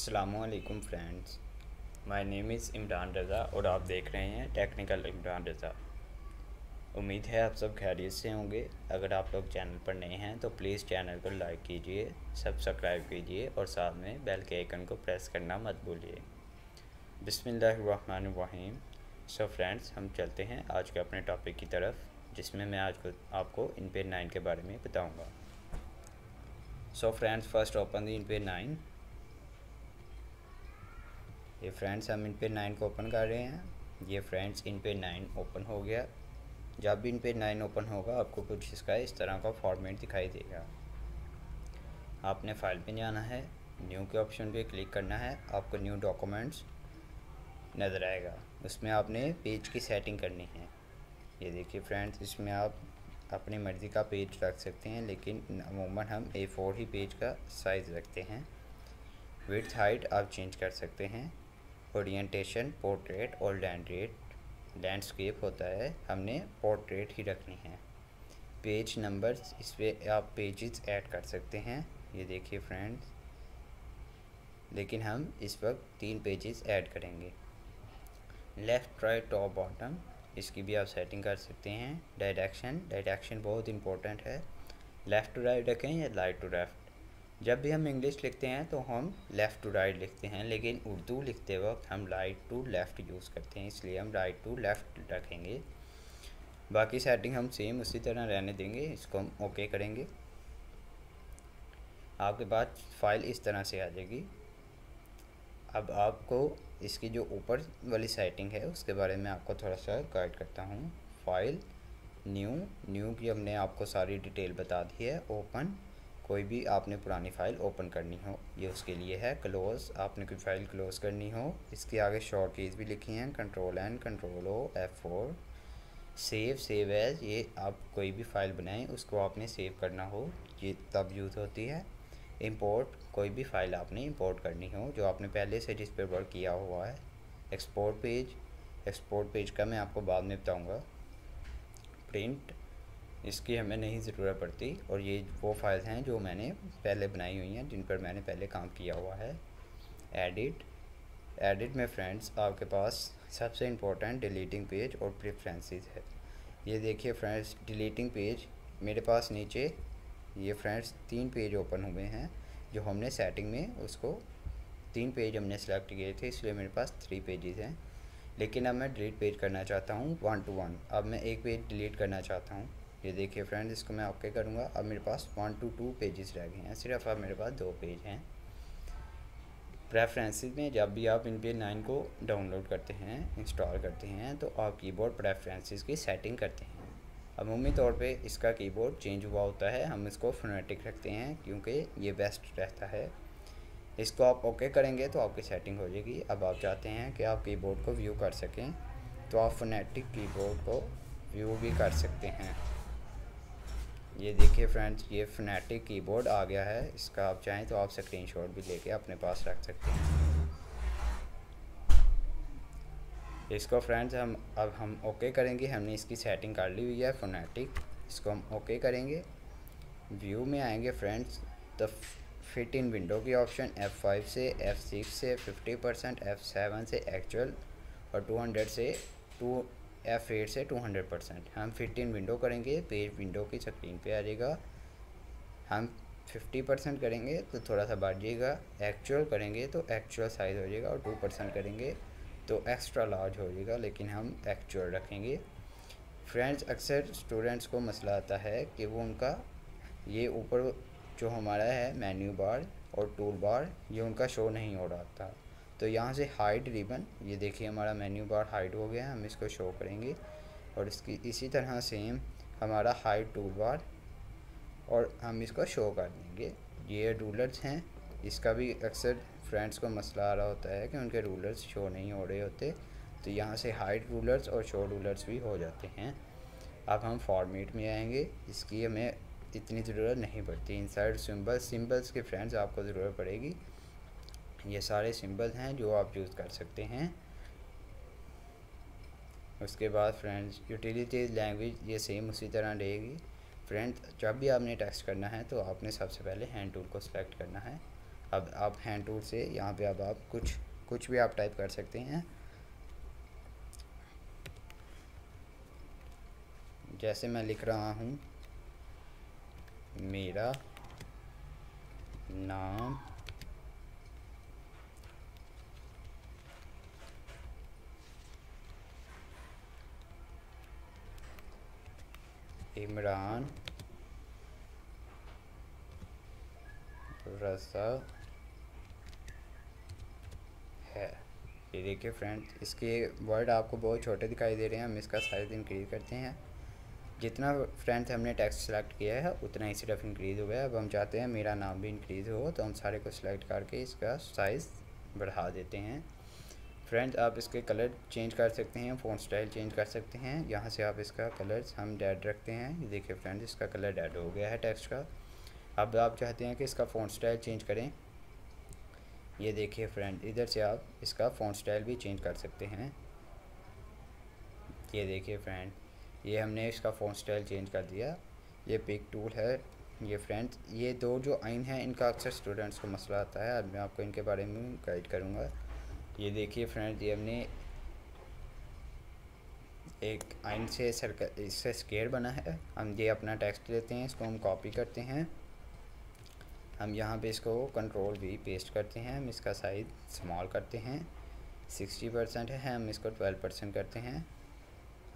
अस्सलामुअलैकुम friends, my name is Imran Raza और आप देख रहे हैं टेक्निकल इमरान रज़ा। उम्मीद है आप सब खैरियत से होंगे। अगर आप लोग चैनल पर नए हैं तो प्लीज़ चैनल को लाइक कीजिए, सब्सक्राइब कीजिए और साथ में बेल के आइकन को प्रेस करना मत भूलिए। बिस्मिल्लाहिर्रहमानिर्रहीम। सो फ्रेंड्स, हम चलते हैं आज के अपने टॉपिक की तरफ, जिसमें मैं आज आपको InPaint 9 के बारे में बताऊँगा। So friends, first open the InPaint 9। ये फ्रेंड्स, हम InPaint 9 को ओपन कर रहे हैं। ये फ्रेंड्स InPaint 9 ओपन हो गया। जब भी InPaint 9 ओपन होगा आपको कुछ इसका इस तरह का फॉर्मेट दिखाई देगा। आपने फाइल पे जाना है, न्यू के ऑप्शन पे क्लिक करना है, आपको न्यू डॉक्यूमेंट्स नज़र आएगा। उसमें आपने पेज की सेटिंग करनी है। ये देखिए फ्रेंड्स, इसमें आप अपनी मर्ज़ी का पेज रख सकते हैं, लेकिन अमूमन हम A4 ही पेज का साइज़ रखते हैं। विड्थ हाइट आप चेंज कर सकते हैं। ओरिएंटेशन पोर्ट्रेट और लैंडस्केप होता है, हमने पोर्ट्रेट ही रखनी है। पेज नंबर्स, इस पर आप पेजेस ऐड कर सकते हैं। ये देखिए फ्रेंड्स, लेकिन हम इस वक्त 3 पेजेस ऐड करेंगे। लेफ़्ट राइट टॉप बॉटम, इसकी भी आप सेटिंग कर सकते हैं। डायरेक्शन बहुत इंपॉर्टेंट है। लेफ़्ट टू राइट रखें या राइट टू लेफ़्ट। जब भी हम इंग्लिश लिखते हैं तो हम लेफ़्ट टू राइट लिखते हैं, लेकिन उर्दू लिखते वक्त हम राइट टू लेफ़्ट यूज़ करते हैं, इसलिए हम राइट टू लेफ़्ट रखेंगे। बाकी सेटिंग हम सेम उसी तरह रहने देंगे। इसको हम ओके करेंगे। आपके पास फाइल इस तरह से आ जाएगी। अब आपको इसकी जो ऊपर वाली सेटिंग है उसके बारे में आपको थोड़ा सा गाइड करता हूँ। फाइल, न्यू की हमने आपको सारी डिटेल बता दी है। ओपन, कोई भी आपने पुरानी फ़ाइल ओपन करनी हो ये उसके लिए है। क्लोज़, आपने कोई फ़ाइल क्लोज़ करनी हो। इसके आगे शॉर्ट कीज़ भी लिखी हैं, Ctrl N Ctrl O F4। Save as, ये आप कोई भी फ़ाइल बनाएं उसको आपने सेव करना हो ये तब यूज़ होती है। इंपोर्ट, कोई भी फ़ाइल आपने इंपोर्ट करनी हो जो आपने पहले से जिस पर वर्क किया हुआ है। एक्सपोर्ट पेज का मैं आपको बाद में बताऊँगा। प्रिंट, इसकी हमें नहीं ज़रूरत पड़ती, और ये वो फाइल्स हैं जो मैंने पहले बनाई हुई हैं, जिन पर मैंने पहले काम किया हुआ है। एडिट में फ्रेंड्स आपके पास सबसे इम्पोर्टेंट डिलीटिंग पेज और प्रेफरेंसेस है। ये देखिए फ्रेंड्स, डिलीटिंग पेज मेरे पास नीचे ये फ्रेंड्स 3 पेज ओपन हुए हैं, जो हमने सेटिंग में उसको 3 पेज हमने सेलेक्ट किए थे, इसलिए मेरे पास 3 पेजेस हैं। लेकिन अब मैं डिलीट पेज करना चाहता हूँ 1 to 1। अब मैं एक पेज डिलीट करना चाहता हूँ। ये देखिए फ्रेंड्स, इसको मैं ओके करूँगा। अब मेरे पास 1 to 2 पेजेस रह गए हैं, सिर्फ अब मेरे पास 2 पेज हैं। प्रेफरेंसेस में, जब भी आप InPaint 9 को डाउनलोड करते हैं, इंस्टॉल करते हैं, तो आप कीबोर्ड प्रेफरेंसेस की सेटिंग करते हैं। अमूमी तौर पे इसका कीबोर्ड चेंज हुआ होता है, हम इसको फोनेटिक रखते हैं क्योंकि ये बेस्ट रहता है। इसको आप ओके करेंगे तो आपकी सेटिंग हो जाएगी। अब आप चाहते हैं कि आप कीबोर्ड को व्यू कर सकें, तो आप फोनेटिक कीबोर्ड को व्यू भी कर सकते हैं। ये देखिए फ्रेंड्स, ये फोनेटिक कीबोर्ड आ गया है। इसका आप चाहें तो आप स्क्रीनशॉट भी लेके अपने पास रख सकते हैं। इसको फ्रेंड्स अब हम ओके करेंगे। हमने इसकी सेटिंग कर ली हुई है फोनेटिक, इसको हम ओके करेंगे। व्यू में आएंगे फ्रेंड्स, तो फिट इन विंडो की ऑप्शन F5 से, F6 से 50%, F7 से एक्चुअल और 200 से 2 F8 से 200%। हम 15 विंडो करेंगे, पेज विंडो की स्क्रीन पे आ जाएगा। हम 50% करेंगे तो थोड़ा सा बढ़ जाएगा, एक्चुअल करेंगे तो एक्चुअल साइज़ हो जाएगा, और 2% करेंगे तो एक्स्ट्रा लार्ज हो जाएगा, लेकिन हम एक्चुअल रखेंगे। फ्रेंड्स, अक्सर स्टूडेंट्स को मसला आता है कि वो उनका ये ऊपर जो हमारा है मेन्यू बार और टूल बार, ये उनका शो नहीं हो रहा था, तो यहाँ से हाइड रिबन, ये देखिए हमारा मेन्यू बार हाइड हो गया है, हम इसको शो करेंगे। और इसकी इसी तरह सेम हमारा हाइड टूल बार, और हम इसको शो कर देंगे। ये रूलर्स हैं, इसका भी अक्सर फ्रेंड्स को मसला आ रहा होता है कि उनके रूलर्स शो नहीं हो रहे होते, तो यहाँ से हाइड रूलर्स और शो रूलर्स भी हो जाते हैं। अब हम फॉर्मेट में आएंगे, इसकी हमें इतनी ज़रूरत नहीं पड़ती। इनसाइड सिम्बल्स की फ्रेंड्स आपको ज़रूरत पड़ेगी। ये सारे सिंबल हैं जो आप यूज़ कर सकते हैं। उसके बाद फ्रेंड्स यूटिलिटीज़ लैंग्वेज, ये सेम उसी तरह रहेगी। फ्रेंड्स, जब भी आपने टेक्स्ट करना है तो आपने सबसे पहले हैंड टूल को सिलेक्ट करना है, अब आप हैंड टूल से यहाँ पे अब आप कुछ भी आप टाइप कर सकते हैं। जैसे मैं लिख रहा हूँ मेरा नाम इमरान रज़ा है। ये देखिए फ्रेंड, इसके वर्ड आपको बहुत छोटे दिखाई दे रहे हैं, हम इसका साइज इंक्रीज करते हैं। जितना फ्रेंड्स हमने टेक्स्ट सेलेक्ट किया है उतना ही सिर्फ इंक्रीज़ हो गया। अब हम चाहते हैं मेरा नाम भी इंक्रीज़ हो, तो हम सारे को सिलेक्ट करके इसका साइज़ बढ़ा देते हैं। फ्रेंड्स आप इसके कलर चेंज कर सकते हैं, फ़ॉन्ट स्टाइल चेंज कर सकते हैं। यहाँ से आप इसका कलर हम रेड रखते हैं। देखिए फ्रेंड्स इसका कलर रेड हो गया है टेक्स्ट का। अब आप चाहते हैं कि इसका फ़ॉन्ट स्टाइल चेंज करें। ये देखिए फ्रेंड, इधर से आप इसका फ़ॉन्ट स्टाइल भी चेंज कर सकते हैं। ये देखिए फ्रेंड, ये हमने इसका फ़ॉन्ट स्टाइल चेंज कर दिया। ये पिक टूल है। ये फ्रेंड्स ये दो जो आइन हैं इनका अक्सर स्टूडेंट्स को मसला आता है, अब मैं आपको इनके बारे में गाइड करूँगा। ये देखिए फ्रेंड्स, ये हमने एक आइन से सर्कल इससे स्क्वायर बना है। हम ये अपना टेक्स्ट लेते हैं, इसको हम कॉपी करते हैं, हम यहाँ पे इसको कंट्रोल भी पेस्ट करते हैं। हम इसका साइज स्मॉल करते हैं, 60% है, हम इसको 12% करते हैं।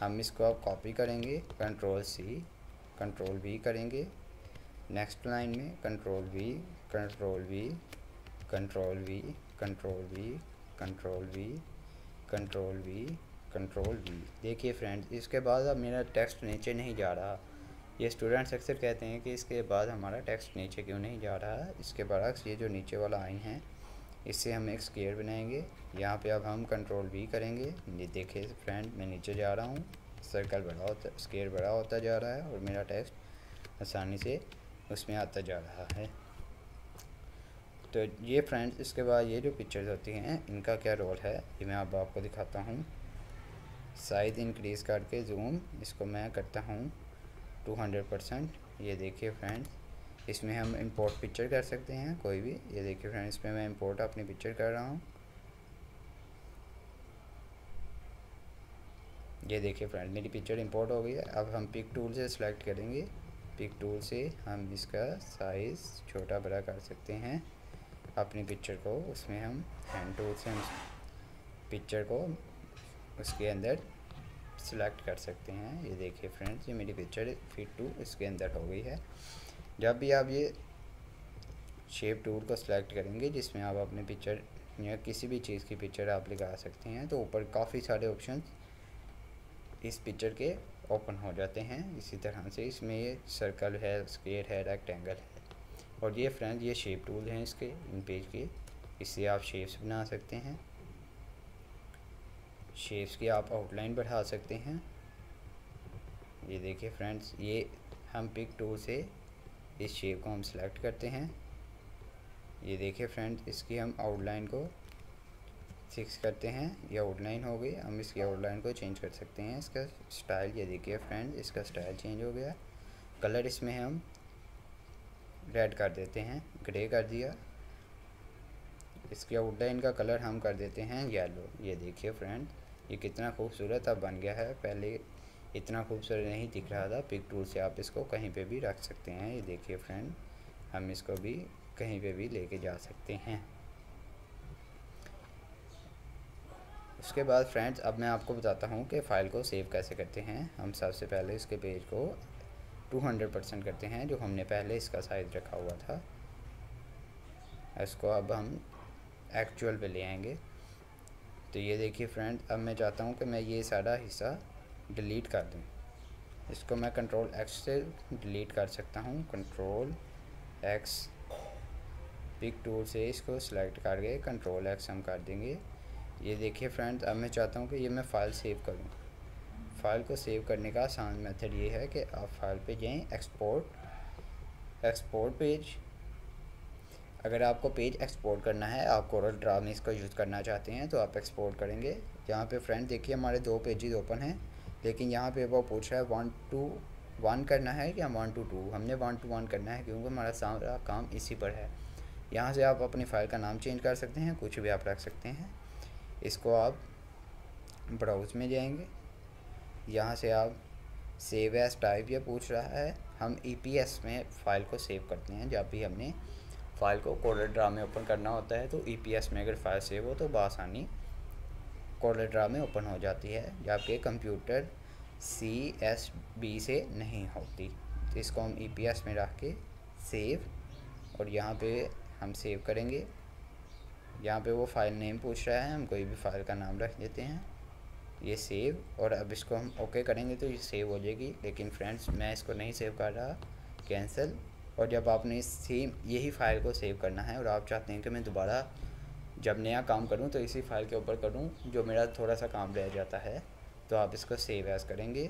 हम इसको अब कॉपी करेंगे, कंट्रोल सी, कंट्रोल वी करेंगे, नेक्स्ट लाइन में control V, control V, control V, control V, control V, control V, control V. देखिए फ्रेंड्स इसके बाद अब मेरा टेक्स्ट नीचे नहीं जा रहा। ये स्टूडेंट्स अक्सर कहते हैं कि इसके बाद हमारा टेक्स्ट नीचे क्यों नहीं जा रहा है। इसके बरक्स ये जो नीचे वाला आइन है इससे हम एक स्क्वायर बनाएंगे। यहाँ पे अब हम कंट्रोल वी करेंगे। ये देखिए फ्रेंड मैं नीचे जा रहा हूँ, सर्कल बड़ा होता, स्क्वायर बड़ा होता जा रहा है और मेरा टेक्स्ट आसानी से उसमें आता जा रहा है। तो ये फ्रेंड्स इसके बाद ये जो पिक्चर्स होती हैं इनका क्या रोल है ये मैं अब आपको दिखाता हूँ। साइज इंक्रीज़ करके जूम इसको मैं करता हूँ 200%। ये देखिए फ्रेंड्स इसमें हम इंपोर्ट पिक्चर कर सकते हैं कोई भी। ये देखिए फ्रेंड्स इसमें मैं इंपोर्ट अपनी पिक्चर कर रहा हूँ। ये देखिए फ्रेंड्स मेरी पिक्चर इंपोर्ट हो गई है। अब हम पिक टूल से सिलेक्ट करेंगे, पिक टूल से हम इसका साइज़ छोटा बड़ा कर सकते हैं अपनी पिक्चर को। उसमें हम हैंड टूल से हम पिक्चर को उसके अंदर सिलेक्ट कर सकते हैं। ये देखिए फ्रेंड्स ये मेरी पिक्चर फिट टू इसके अंदर हो गई है। जब भी आप ये शेप टूल को सिलेक्ट करेंगे जिसमें आप अपनी पिक्चर या किसी भी चीज़ की पिक्चर आप लगा सकते हैं, तो ऊपर काफ़ी सारे ऑप्शन इस पिक्चर के ओपन हो जाते हैं। इसी तरह से इसमें ये सर्कल है, स्क्वायर है, रेक्टेंगल है, और ये फ्रेंड्स ये शेप टूल हैं इसके इन पेज के। इससे आप शेप्स बना सकते हैं, शेप्स की आप आउटलाइन बढ़ा सकते हैं। ये देखिए फ्रेंड्स ये हम पिक टूल से इस शेप को हम सिलेक्ट करते हैं। ये देखिए फ्रेंड्स इसकी हम आउटलाइन को फिक्स करते हैं। ये आउटलाइन हो गई, हम इसकी आउटलाइन को चेंज कर सकते हैं। इसका स्टाइल ये देखिए फ्रेंड्स इसका स्टाइल चेंज हो गया। कलर इसमें हम रेड कर देते हैं, ग्रे कर दिया। इसके आउटलाइन का कलर हम कर देते हैं येलो। ये देखिए फ्रेंड ये कितना खूबसूरत अब बन गया है, पहले इतना खूबसूरत नहीं दिख रहा था। पिक टूल से आप इसको कहीं पे भी रख सकते हैं। ये देखिए फ्रेंड हम इसको भी कहीं पे भी लेके जा सकते हैं। उसके बाद फ्रेंड्स अब मैं आपको बताता हूँ कि फ़ाइल को सेव कैसे करते हैं। हम सबसे पहले इसके पेज को 200% करते हैं जो हमने पहले इसका साइज़ रखा हुआ था। इसको अब हम एक्चुअल पे ले आएंगे। तो ये देखिए फ्रेंड अब मैं चाहता हूँ कि मैं ये सारा हिस्सा डिलीट कर दूँ। इसको मैं कंट्रोल एक्स से डिलीट कर सकता हूँ, कंट्रोल एक्स, पिक टूल से इसको सिलेक्ट करके कंट्रोल एक्स हम कर देंगे। ये देखिए फ्रेंड अब मैं चाहता हूँ कि ये मैं फ़ाइल सेव करूँ। फ़ाइल को सेव करने का आसान मेथड ये है कि आप फाइल पे जाएँ, एक्सपोर्ट, एक्सपोर्ट पेज। अगर आपको पेज एक्सपोर्ट करना है, आप कोरल ड्रा में इसका यूज़ करना चाहते हैं तो आप एक्सपोर्ट करेंगे। यहाँ पे फ्रेंड देखिए हमारे दो पेजेस ओपन हैं, लेकिन यहाँ पे वो पूछ रहा है 1 to 1 करना है या 1 to 2। हमने 1 to 1 करना है क्योंकि हमारा सारा काम इसी पर है। यहाँ से आप अपनी फ़ाइल का नाम चेंज कर सकते हैं, कुछ भी आप रख सकते हैं। इसको आप ब्राउज़ में जाएंगे, यहाँ से आप सेव एस टाइप या पूछ रहा है, हम EPS में फ़ाइल को सेव करते हैं। जब भी हमने फ़ाइल को कोडर ड्रा में ओपन करना होता है तो EPS में अगर फ़ाइल सेव हो तो बआसानी कोडर ड्रा में ओपन हो जाती है, जबकि कंप्यूटर CSV से नहीं होती। तो इसको हम EPS में रख के सेव, और यहाँ पे हम सेव करेंगे। यहाँ पे वो फ़ाइल नेम पूछ रहा है, हम कोई भी फ़ाइल का नाम रख देते हैं, ये सेव। और अब इसको हम ओके करेंगे तो ये सेव हो जाएगी, लेकिन फ्रेंड्स मैं इसको नहीं सेव कर रहा, कैंसिल। और जब आपने सेम यही फ़ाइल को सेव करना है और आप चाहते हैं कि मैं दोबारा जब नया काम करूं तो इसी फ़ाइल के ऊपर करूं जो मेरा थोड़ा सा काम रह जाता है, तो आप इसको सेव एज़ करेंगे।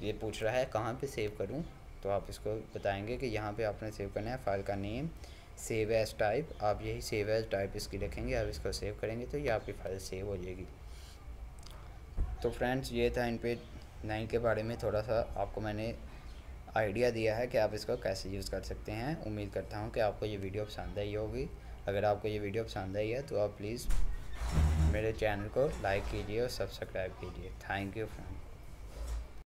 ये पूछ रहा है कहाँ पे सेव करूं, तो आप इसको बताएंगे कि यहाँ पे आपने सेव करना है, फ़ाइल का नेम सेव एज़ टाइप, आप यही सेव एज़ टाइप इसकी रखेंगे। आप इसको सेव करेंगे तो ये आपकी फ़ाइल सेव हो जाएगी। तो फ्रेंड्स ये था InPaint 9 के बारे में थोड़ा सा आपको मैंने आइडिया दिया है कि आप इसको कैसे यूज़ कर सकते हैं। उम्मीद करता हूँ कि आपको ये वीडियो पसंद आई होगी। अगर आपको ये वीडियो पसंद आई है तो आप प्लीज़ मेरे चैनल को लाइक कीजिए और सब्सक्राइब कीजिए। Thank you friends.